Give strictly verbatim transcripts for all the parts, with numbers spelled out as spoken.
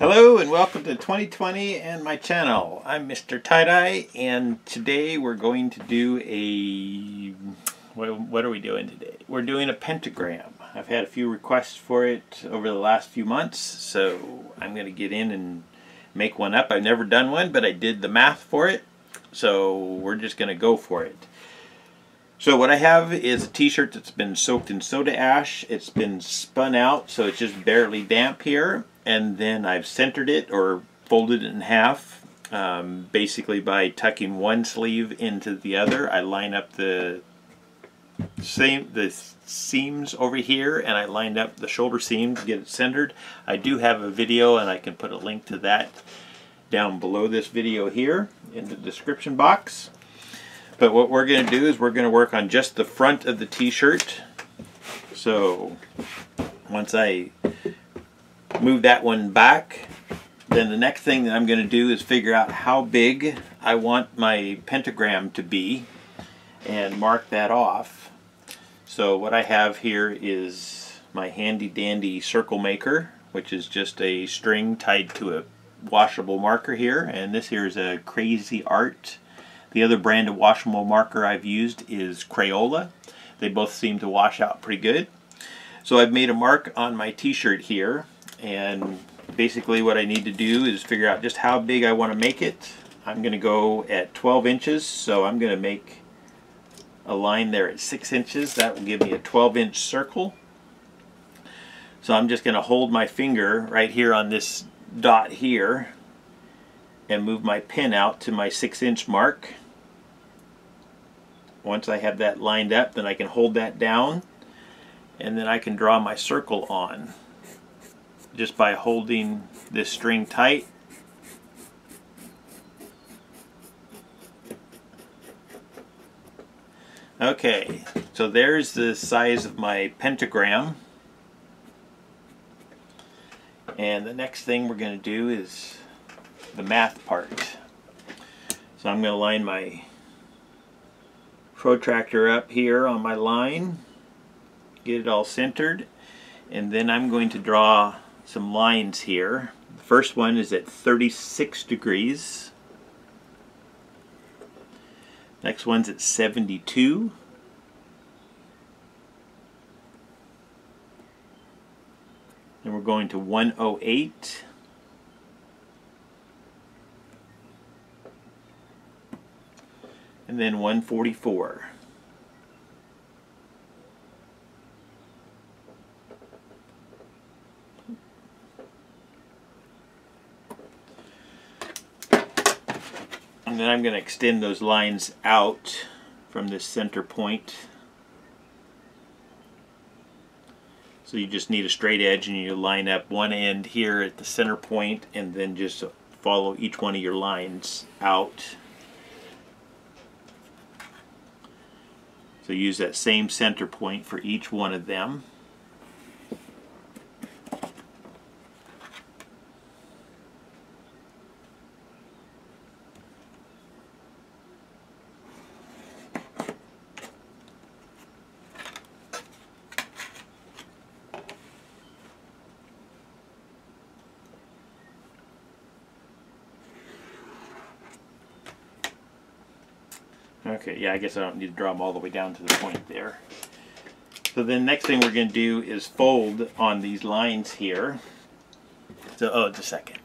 Hello and welcome to twenty twenty and my channel. I'm Mister Tie-Dye, and today we're going to do a... What, what are we doing today? We're doing a pentagram. I've had a few requests for it over the last few months, so I'm going to get in and make one up. I've never done one, but I did the math for it, so we're just going to go for it. So what I have is a t-shirt that's been soaked in soda ash. It's been spun out, so it's just barely damp here. And then I've centered it or folded it in half, um, basically by tucking one sleeve into the other. I line up the same the seams over here, and I lined up the shoulder seam to get it centered. I do have a video, and I can put a link to that down below this video here in the description box. But what we're going to do is we're going to work on just the front of the t-shirt. So once I move that one back, then the next thing that I'm going to do is figure out how big I want my pentagram to be and mark that off. So what I have here is my handy dandy circle maker, which is just a string tied to a washable marker here, and this here is a Crazy Art. The other brand of washable marker I've used is Crayola. They both seem to wash out pretty good. So I've made a mark on my t-shirt here, and basically what I need to do is figure out just how big I want to make it. I'm going to go at twelve inches, so I'm going to make a line there at six inches. That will give me a twelve inch circle. So I'm just going to hold my finger right here on this dot here and move my pin out to my six inch mark. Once I have that lined up, then I can hold that down, and then I can draw my circle on just by holding this string tight. Okay, so there's the size of my pentagram. And the next thing we're going to do is the math part. So I'm going to line my protractor up here on my line, get it all centered, and then I'm going to draw some lines here. The first one is at thirty-six degrees. Next one's at seventy-two. Then we're going to one oh eight. And then one forty-four. And then I'm going to extend those lines out from this center point. So you just need a straight edge, and you line up one end here at the center point, and then just follow each one of your lines out. So use that same center point for each one of them. Okay, yeah, I guess I don't need to draw them all the way down to the point there. So then next thing we're going to do is fold on these lines here. So, oh, just a second.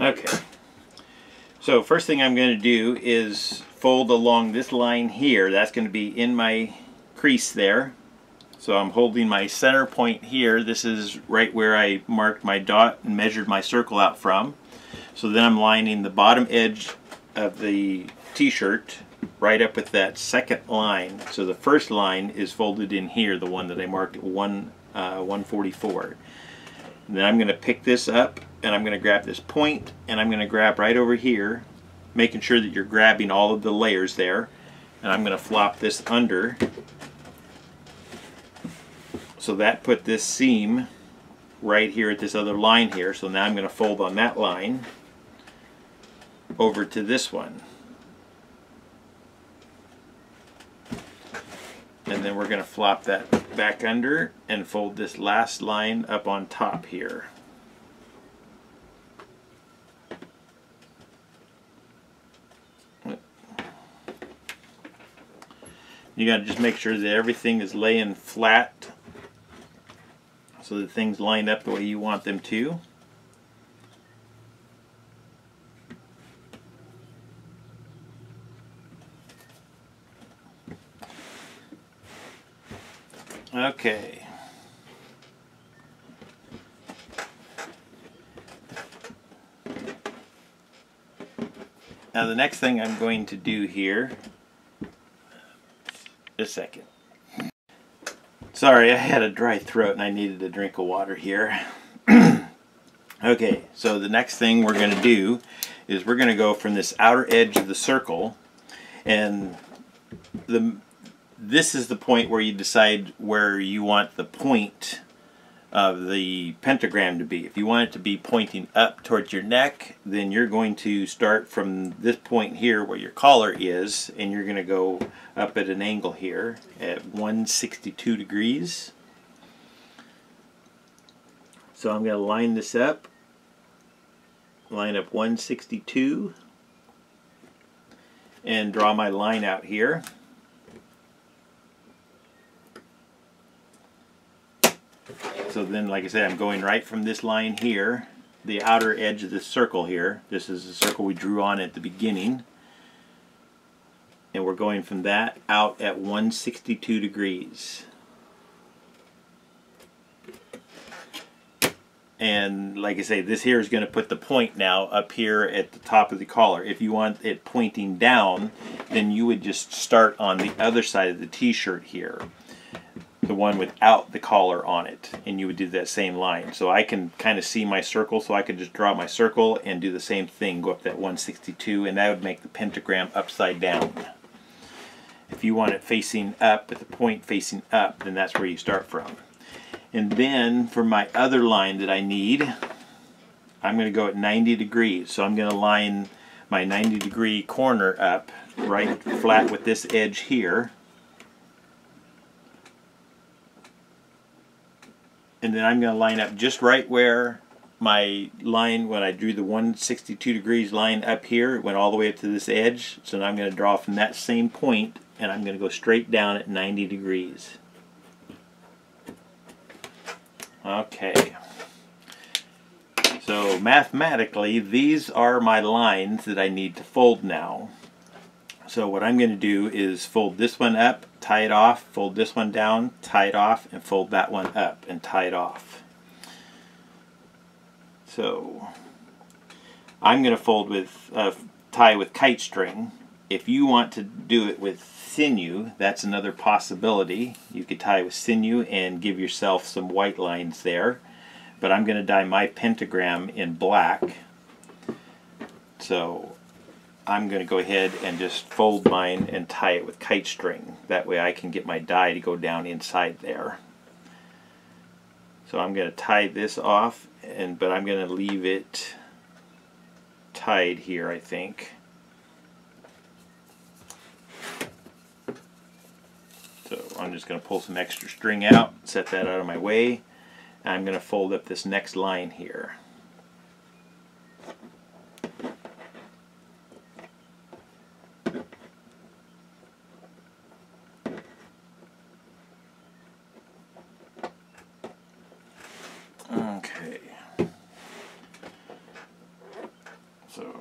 Okay. So first thing I'm going to do is fold along this line here. That's going to be in my crease there. So I'm holding my center point here. This is right where I marked my dot and measured my circle out from. So then I'm lining the bottom edge of the t-shirt right up with that second line. So the first line is folded in here, the one that I marked one forty-four. And then I'm going to pick this up, and I'm going to grab this point, and I'm going to grab right over here, making sure that you're grabbing all of the layers there, and I'm going to flop this under. So that put this seam right here at this other line here. So now I'm going to fold on that line over to this one. And then we're going to flop that back under and fold this last line up on top here. You got to just make sure that everything is laying flat so that things line up the way you want them to. Okay. Now the next thing I'm going to do here, a second. Sorry, I had a dry throat and I needed a drink of water here. Okay, so the next thing we're going to do is we're going to go from this outer edge of the circle, and the this is the point where you decide where you want the point of the pentagram to be. If you want it to be pointing up towards your neck, then you're going to start from this point here where your collar is, and you're going to go up at an angle here at one hundred sixty-two degrees. So I'm going to line this up, line up one sixty-two, and draw my line out here. So then, like I said, I'm going right from this line here, the outer edge of this circle here. This is the circle we drew on at the beginning. And we're going from that out at one hundred sixty-two degrees. And like I say, this here is going to put the point now up here at the top of the collar. If you want it pointing down, then you would just start on the other side of the t-shirt here, the one without the collar on it, and you would do that same line. So I can kind of see my circle, so I could just draw my circle and do the same thing, go up that one sixty-two, and that would make the pentagram upside down. If you want it facing up with the point facing up, then that's where you start from. And then for my other line that I need, I'm going to go at ninety degrees. So I'm going to line my ninety degree corner up right flat with this edge here. And then I'm going to line up just right where my line, when I drew the one hundred sixty-two degrees line up here, it went all the way up to this edge. So now I'm going to draw from that same point, and I'm going to go straight down at ninety degrees. Okay. So mathematically, these are my lines that I need to fold now. So what I'm going to do is fold this one up, tie it off, fold this one down, tie it off, and fold that one up and tie it off. So I'm going to fold with uh, tie with kite string. If you want to do it with sinew, that's another possibility. You could tie with sinew and give yourself some white lines there. But I'm going to dye my pentagram in black. So I'm going to go ahead and just fold mine and tie it with kite string. That way I can get my die to go down inside there. So I'm going to tie this off, and but I'm going to leave it tied here, I think. So I'm just going to pull some extra string out, set that out of my way, and I'm going to fold up this next line here.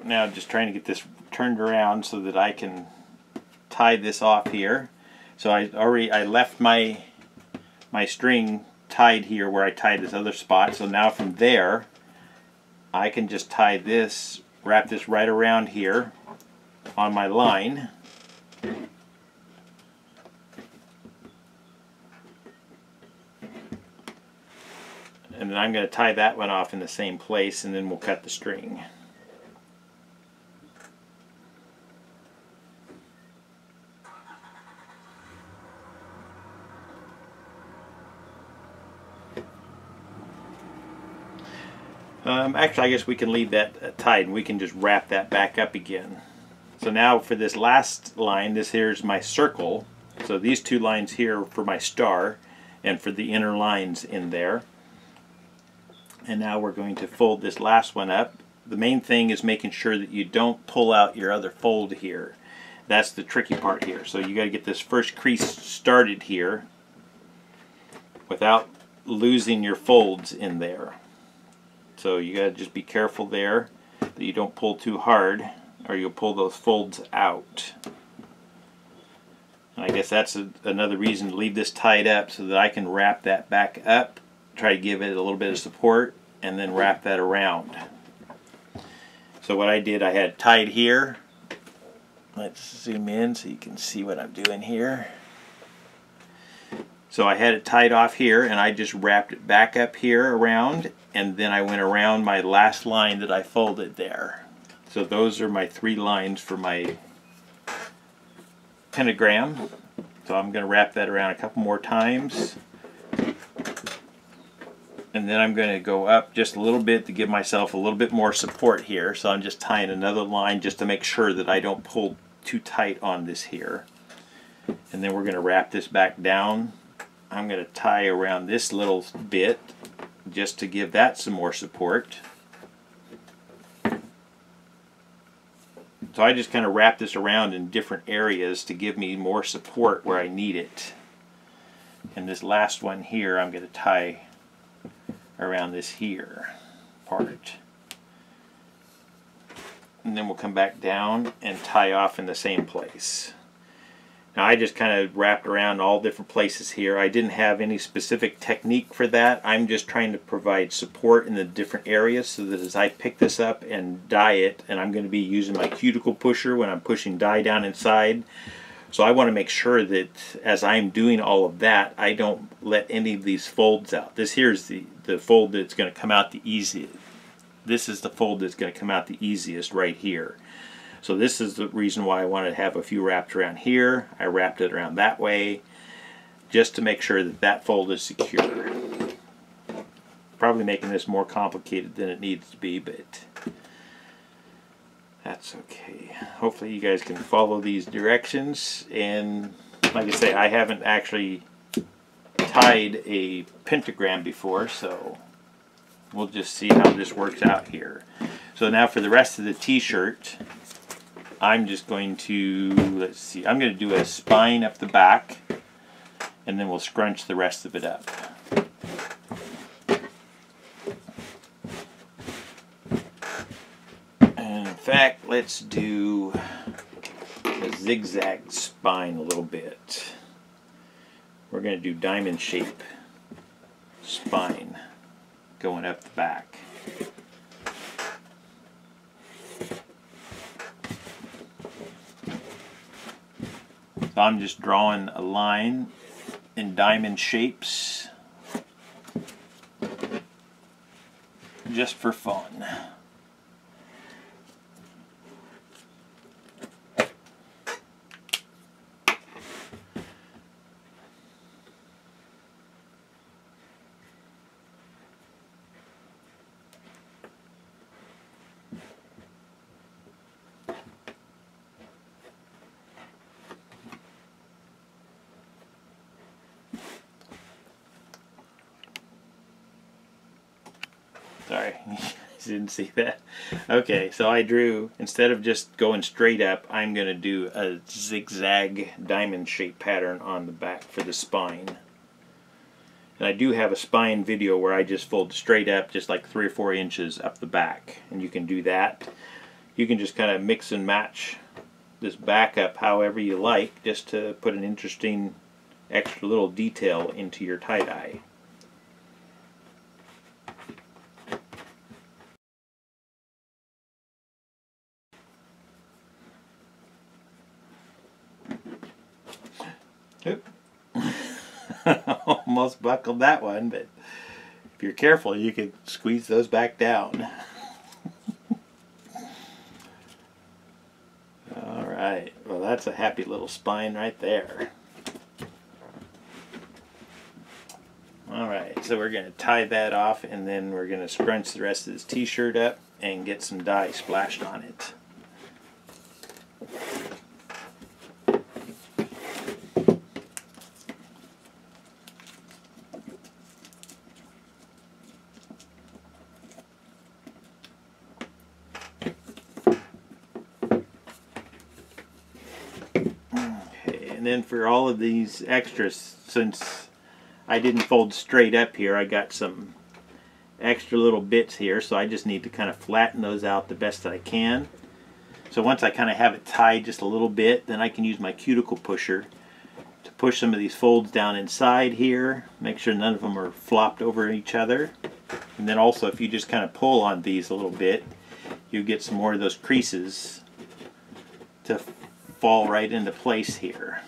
Now just trying to get this turned around so that I can tie this off here. So I already I left my my string tied here where I tied this other spot. So now from there I can just tie this, wrap this right around here on my line. And then I'm going to tie that one off in the same place, and then we'll cut the string. Um, actually, I guess we can leave that tied, and we can just wrap that back up again. So now for this last line, this here is my circle. So these two lines here for my star, and for the inner lines in there. And now we're going to fold this last one up. The main thing is making sure that you don't pull out your other fold here. That's the tricky part here. So you got to get this first crease started here without losing your folds in there. So you got to just be careful there that you don't pull too hard, or you'll pull those folds out. And I guess that's a, another reason to leave this tied up, so that I can wrap that back up, try to give it a little bit of support, and then wrap that around. So what I did, I had tied here. Let's zoom in so you can see what I'm doing here. So I had it tied off here, and I just wrapped it back up here around, and then I went around my last line that I folded there. So those are my three lines for my pentagram. So I'm going to wrap that around a couple more times, and then I'm going to go up just a little bit to give myself a little bit more support here. So I'm just tying another line just to make sure that I don't pull too tight on this here. And then we're going to wrap this back down. I'm going to tie around this little bit just to give that some more support. So I just kind of wrap this around in different areas to give me more support where I need it. And this last one here, I'm going to tie around this here part, and then we'll come back down and tie off in the same place. Now I just kind of wrapped around all different places here. I didn't have any specific technique for that. I'm just trying to provide support in the different areas, so that as I pick this up and dye it, and I'm going to be using my cuticle pusher when I'm pushing dye down inside. So I want to make sure that as I'm doing all of that, I don't let any of these folds out. This here is the, the fold that's going to come out the easiest. This is the fold that's going to come out the easiest right here. So this is the reason why I wanted to have a few wrapped around here. I wrapped it around that way, just to make sure that that fold is secure. Probably making this more complicated than it needs to be, but that's okay. Hopefully you guys can follow these directions. And like I say, I haven't actually tied a pentagram before, so we'll just see how this works out here. So now for the rest of the t-shirt, I'm just going to, let's see, I'm going to do a spine up the back, and then we'll scrunch the rest of it up. In fact, let's do a zigzag spine a little bit. We're going to do diamond shape spine going up the back. So I'm just drawing a line in diamond shapes just for fun. Sorry, you guys didn't see that. Okay, so I drew, instead of just going straight up, I'm going to do a zigzag diamond shape pattern on the back for the spine. And I do have a spine video where I just fold straight up, just like three or four inches up the back. And you can do that. You can just kind of mix and match this back up however you like, just to put an interesting extra little detail into your tie-dye. Almost buckled that one, but if you're careful, you could squeeze those back down. All right, well, that's a happy little spine right there. All right, so we're going to tie that off, and then we're going to scrunch the rest of this t-shirt up and get some dye splashed on it. and then for all of these extras, since I didn't fold straight up here, I got some extra little bits here, so I just need to kind of flatten those out the best that I can. So once I kind of have it tied just a little bit, then I can use my cuticle pusher to push some of these folds down inside here, make sure none of them are flopped over each other. And then also, if you just kind of pull on these a little bit, you get some more of those creases to fall right into place here.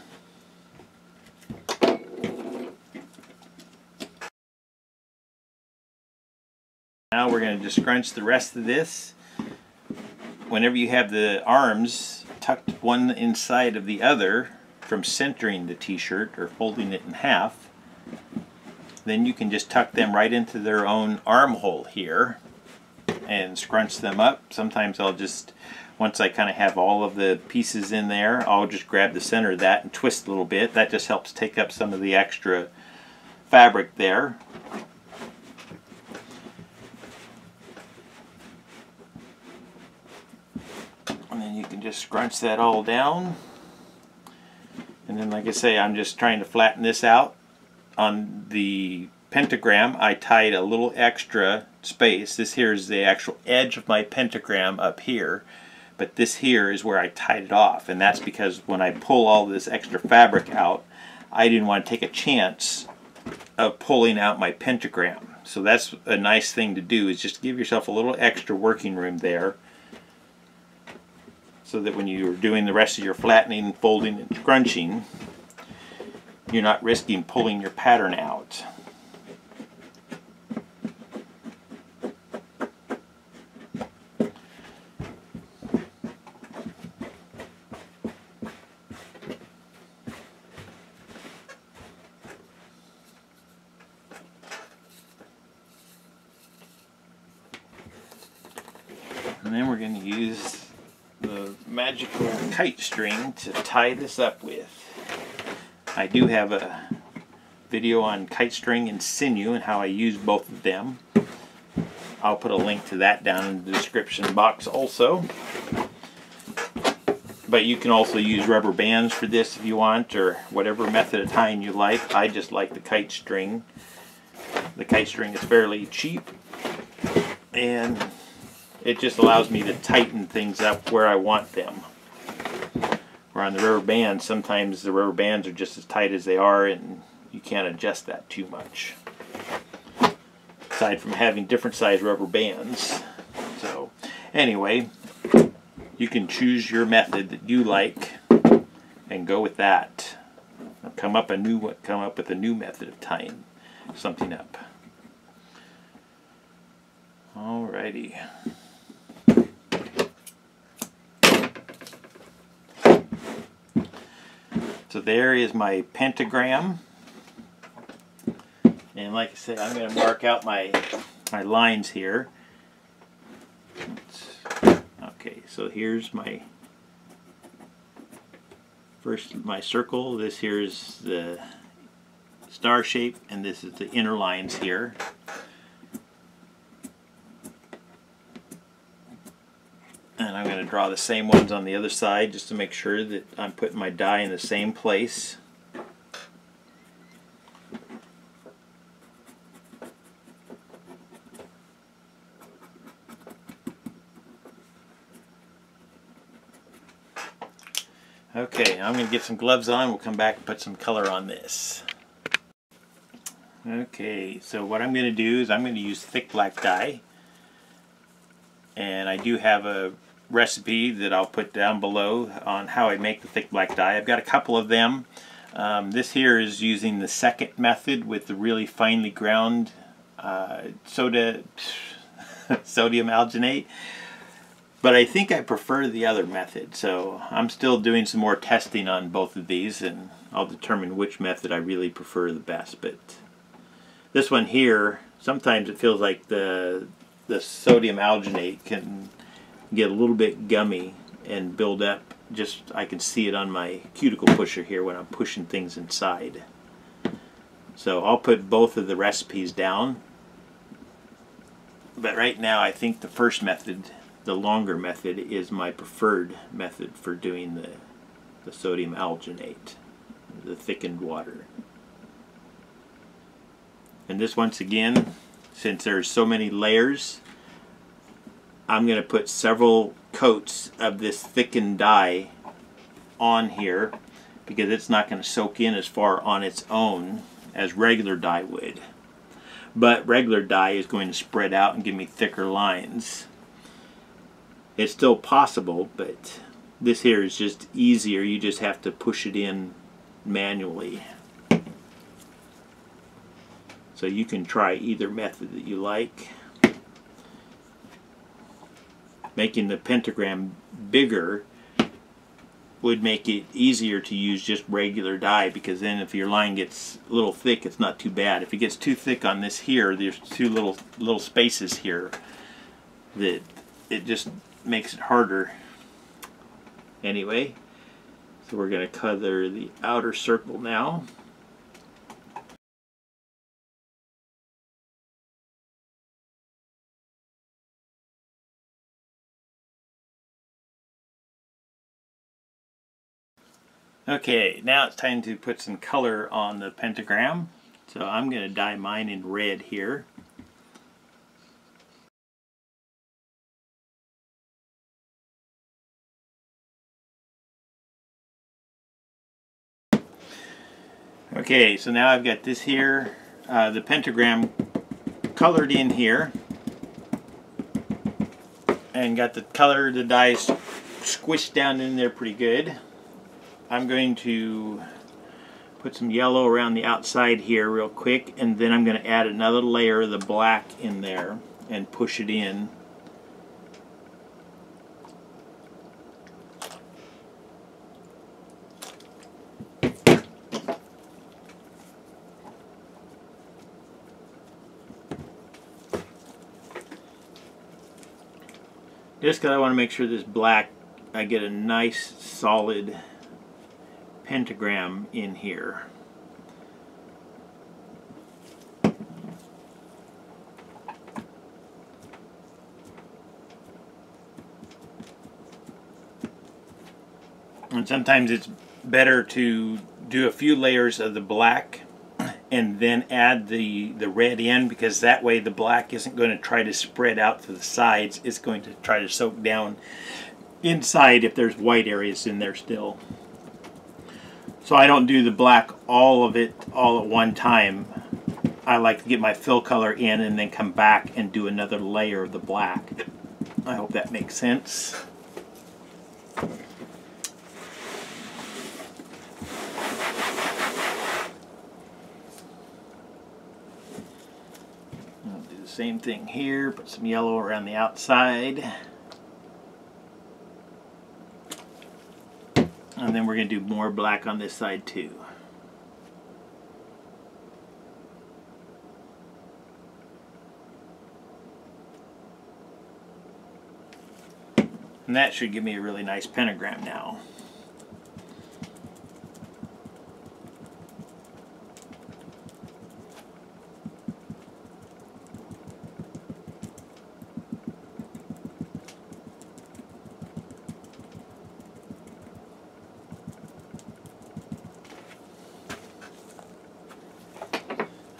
Now we're going to just scrunch the rest of this. Whenever you have the arms tucked one inside of the other from centering the t-shirt or folding it in half, then you can just tuck them right into their own armhole here and scrunch them up. Sometimes I'll just, once I kind of have all of the pieces in there, I'll just grab the center of that and twist a little bit. That just helps take up some of the extra fabric there. And then you can just scrunch that all down. And then, like I say, I'm just trying to flatten this out. On the pentagram, I tied a little extra space. This here is the actual edge of my pentagram up here, but this here is where I tied it off, and that's because when I pull all this extra fabric out, I didn't want to take a chance of pulling out my pentagram. So that's a nice thing to do, is just give yourself a little extra working room there, so that when you're doing the rest of your flattening, folding, and scrunching, you're not risking pulling your pattern out. And then we're going to use the magical kite string to tie this up with. I do have a video on kite string and sinew and how I use both of them. I'll put a link to that down in the description box also. But you can also use rubber bands for this if you want, or whatever method of tying you like. I just like the kite string. The kite string is fairly cheap, and it just allows me to tighten things up where I want them. Or on the rubber bands, sometimes the rubber bands are just as tight as they are and you can't adjust that too much. Aside from having different size rubber bands. So anyway, you can choose your method that you like and go with that. I'll come up a new come up with a new method of tying something up. Alrighty. So there is my pentagram, and like I said, I'm going to mark out my my lines here. Okay, so here's my first my circle. This here is the star shape, and this is the inner lines here. And I'm going to draw the same ones on the other side just to make sure that I'm putting my die in the same place. Okay, I'm going to get some gloves on. We'll come back and put some color on this. Okay, so what I'm going to do is I'm going to use thick black dye. And I do have a recipe that I'll put down below on how I make the thick black dye. I've got a couple of them. Um, this here is using the second method with the really finely ground uh, soda sodium alginate, but I think I prefer the other method, so I'm still doing some more testing on both of these, and I'll determine which method I really prefer the best. But this one here, sometimes it feels like the the sodium alginate can get a little bit gummy and build up. Just I can see it on my cuticle pusher here when I'm pushing things inside. So I'll put both of the recipes down, but right now I think the first method, the longer method, is my preferred method for doing the, the sodium alginate. the thickened water. And this, once again, since there's so many layers, I'm going to put several coats of this thickened dye on here because it's not going to soak in as far on its own as regular dye would. But regular dye is going to spread out and give me thicker lines. It's still possible, but this here is just easier. You just have to push it in manually. So you can try either method that you like. Making the pentagram bigger would make it easier to use just regular dye, because then if your line gets a little thick, it's not too bad. If it gets too thick on this here, there's two little little spaces here that it just makes it harder. Anyway, so we're going to color the outer circle now. Okay, now it's time to put some color on the pentagram. So I'm going to dye mine in red here. Okay, so now I've got this here, uh, the pentagram colored in here, and got the color of the dye squished down in there pretty good. I'm going to put some yellow around the outside here real quick, and then I'm going to add another layer of the black in there and push it in. Just because I want to make sure this black, I get a nice solid pentagram in here. And sometimes it's better to do a few layers of the black and then add the the red in, because that way the black isn't going to try to spread out to the sides. It's going to try to soak down inside if there's white areas in there still. So I don't do the black, all of it, all at one time. I like to get my fill color in and then come back and do another layer of the black. I hope that makes sense. I'll do the same thing here, put some yellow around the outside. And then we're going to do more black on this side too. And that should give me a really nice pentagram now.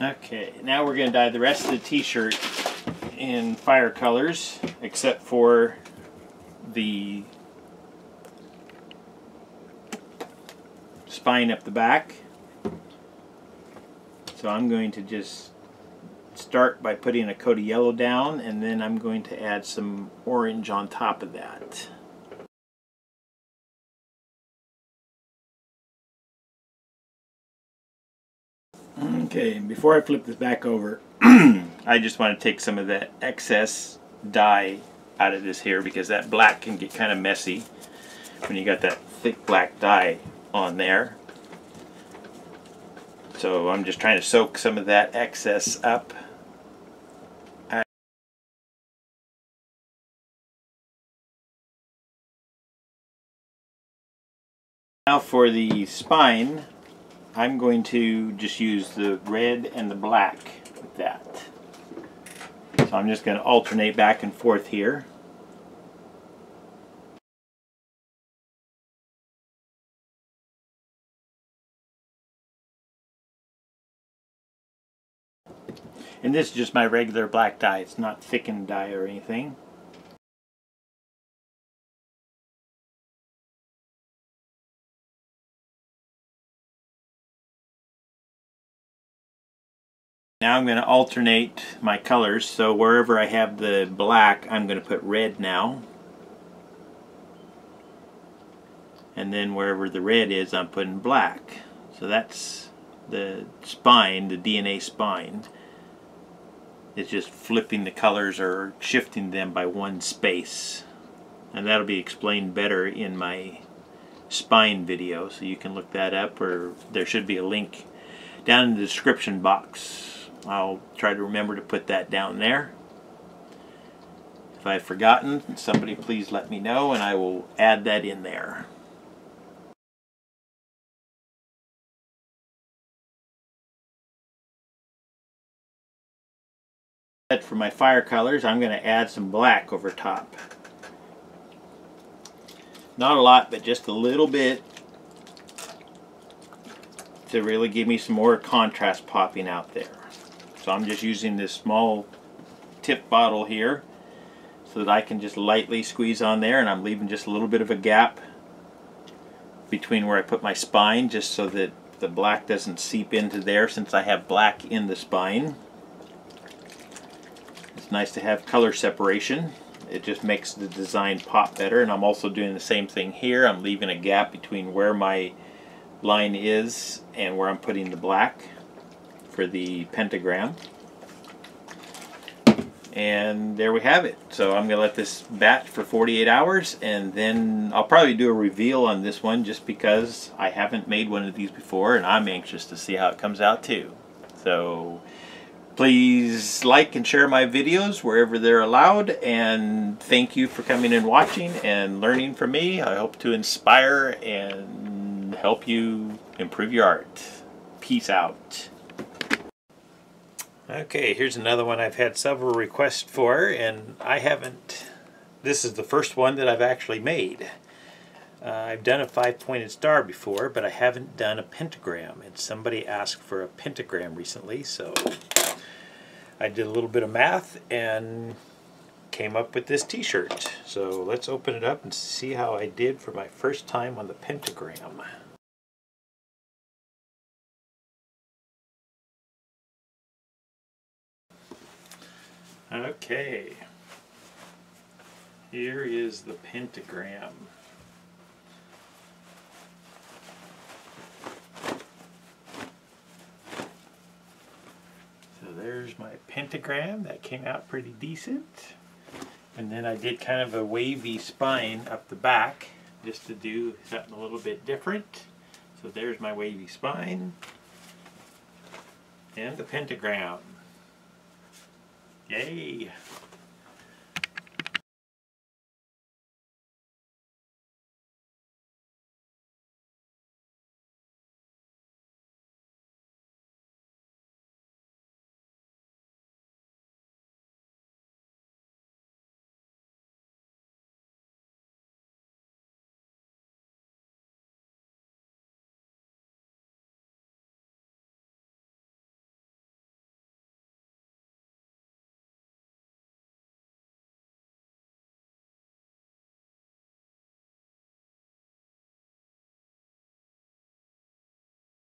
Okay, now we're going to dye the rest of the t-shirt in fire colors, except for the spine up the back. So I'm going to just start by putting a coat of yellow down, and then I'm going to add some orange on top of that. Okay, before I flip this back over, I just want to take some of that excess dye out of this here, because that black can get kind of messy when you got that thick black dye on there. So I'm just trying to soak some of that excess up. Now for the spine, I'm going to just use the red and the black with that. So I'm just going to alternate back and forth here. And this is just my regular black dye. It's not thickened dye or anything. Now I'm going to alternate my colors, so wherever I have the black, I'm going to put red now. And then wherever the red is, I'm putting black. So that's the spine, the D N A spine. It's just flipping the colors or shifting them by one space. And that'll be explained better in my spine video, so you can look that up, or there should be a link down in the description box. I'll try to remember to put that down there. If I've forgotten, somebody please let me know and I will add that in there. For my fire colors, I'm going to add some black over top. Not a lot, but just a little bit to really give me some more contrast popping out there. So I'm just using this small tip bottle here so that I can just lightly squeeze on there, and I'm leaving just a little bit of a gap between where I put my spine just so that the black doesn't seep into there, since I have black in the spine. It's nice to have color separation. It just makes the design pop better, and I'm also doing the same thing here. I'm leaving a gap between where my line is and where I'm putting the black for the pentagram. And there we have it. So I'm going to let this bat for forty-eight hours, and then I'll probably do a reveal on this one just because I haven't made one of these before and I'm anxious to see how it comes out too. So please like and share my videos wherever they're allowed, and thank you for coming and watching and learning from me. I hope to inspire and help you improve your art. Peace out. Okay, here's another one I've had several requests for, and I haven't, this is the first one that I've actually made. Uh, I've done a five-pointed star before, but I haven't done a pentagram, and somebody asked for a pentagram recently, so I did a little bit of math and came up with this t-shirt. So let's open it up and see how I did for my first time on the pentagram. Okay, here is the pentagram. So there's my pentagram. That came out pretty decent. And then I did kind of a wavy spine up the back just to do something a little bit different. So there's my wavy spine and the pentagram. Yay!